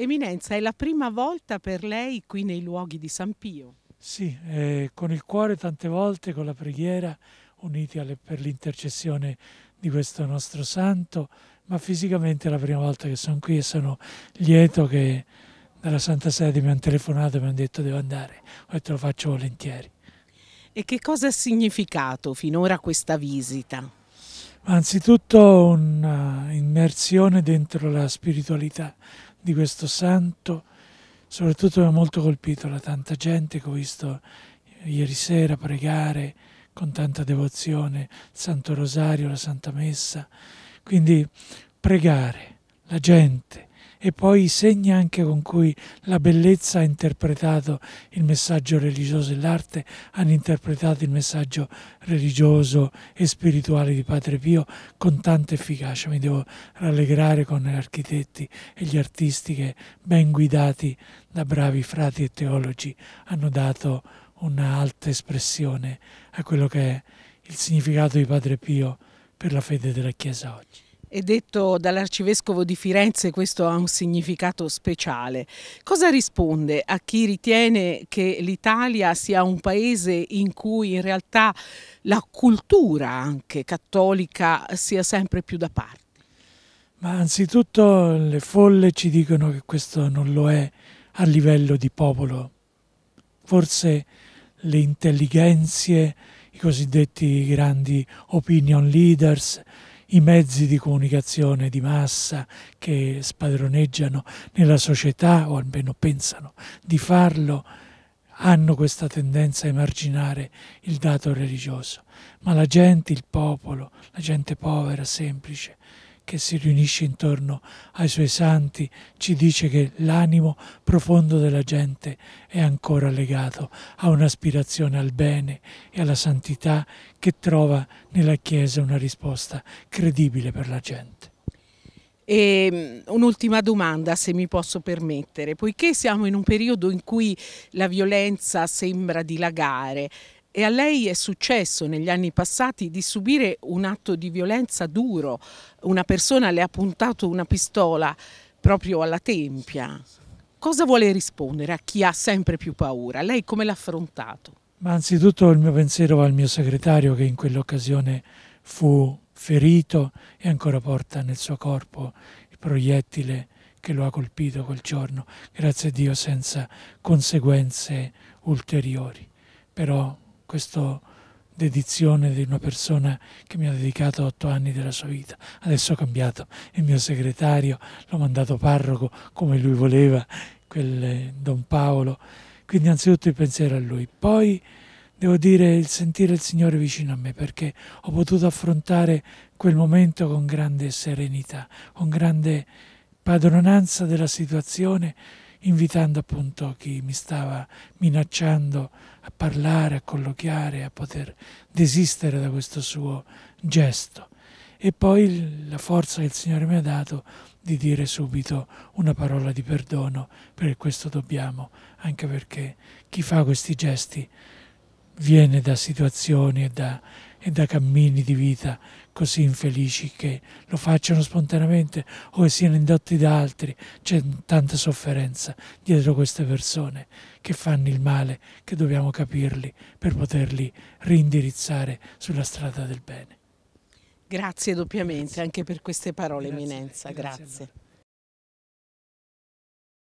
Eminenza, è la prima volta per lei qui nei luoghi di San Pio? Sì, con il cuore tante volte, con la preghiera, uniti per l'intercessione di questo nostro santo, ma fisicamente è la prima volta che sono qui e sono lieto che dalla Santa Sede mi hanno telefonato e mi hanno detto devo andare, ho detto lo faccio volentieri. E che cosa ha significato finora questa visita? Anzitutto un'immersione dentro la spiritualità di questo santo, soprattutto mi ha molto colpito la tanta gente che ho visto ieri sera pregare con tanta devozione, il Santo Rosario, la Santa Messa, quindi pregare, la gente e poi i segni anche con cui la bellezza ha interpretato il messaggio religioso e l'arte hanno interpretato il messaggio religioso e spirituale di Padre Pio con tanta efficacia. Mi devo rallegrare con gli architetti e gli artisti che, ben guidati da bravi frati e teologi, hanno dato un'alta espressione a quello che è il significato di Padre Pio per la fede della Chiesa oggi. E detto dall'Arcivescovo di Firenze, questo ha un significato speciale. Cosa risponde a chi ritiene che l'Italia sia un paese in cui in realtà la cultura anche cattolica sia sempre più da parte? Ma anzitutto le folle ci dicono che questo non lo è a livello di popolo. Forse le intelligenze, i cosiddetti grandi opinion leaders, i mezzi di comunicazione di massa che spadroneggiano nella società, o almeno pensano di farlo, hanno questa tendenza a emarginare il dato religioso. Ma la gente, il popolo, la gente povera, semplice, che si riunisce intorno ai suoi santi, ci dice che l'animo profondo della gente è ancora legato a un'aspirazione al bene e alla santità che trova nella Chiesa una risposta credibile per la gente. E un'ultima domanda, se mi posso permettere, poiché siamo in un periodo in cui la violenza sembra dilagare, e a lei è successo negli anni passati di subire un atto di violenza duro. Una persona le ha puntato una pistola proprio alla tempia. Cosa vuole rispondere a chi ha sempre più paura? Lei come l'ha affrontato? Ma anzitutto il mio pensiero va al mio segretario che in quell'occasione fu ferito e ancora porta nel suo corpo il proiettile che lo ha colpito quel giorno, grazie a Dio senza conseguenze ulteriori. Però questa dedizione di una persona che mi ha dedicato 8 anni della sua vita. Adesso ho cambiato il mio segretario, l'ho mandato parroco come lui voleva, quel Don Paolo. Quindi anzitutto il pensiero a lui. Poi devo dire il sentire il Signore vicino a me, perché ho potuto affrontare quel momento con grande serenità, con grande padronanza della situazione, invitando appunto chi mi stava minacciando a parlare, a colloquiare, a poter desistere da questo suo gesto. E poi la forza che il Signore mi ha dato di dire subito una parola di perdono, perché questo dobbiamo, anche perché chi fa questi gesti viene da situazioni e da cammini di vita così infelici che lo facciano spontaneamente o che siano indotti da altri. C'è tanta sofferenza dietro queste persone che fanno il male, che dobbiamo capirli per poterli reindirizzare sulla strada del bene. Grazie doppiamente anche per queste parole, Eminenza. Grazie.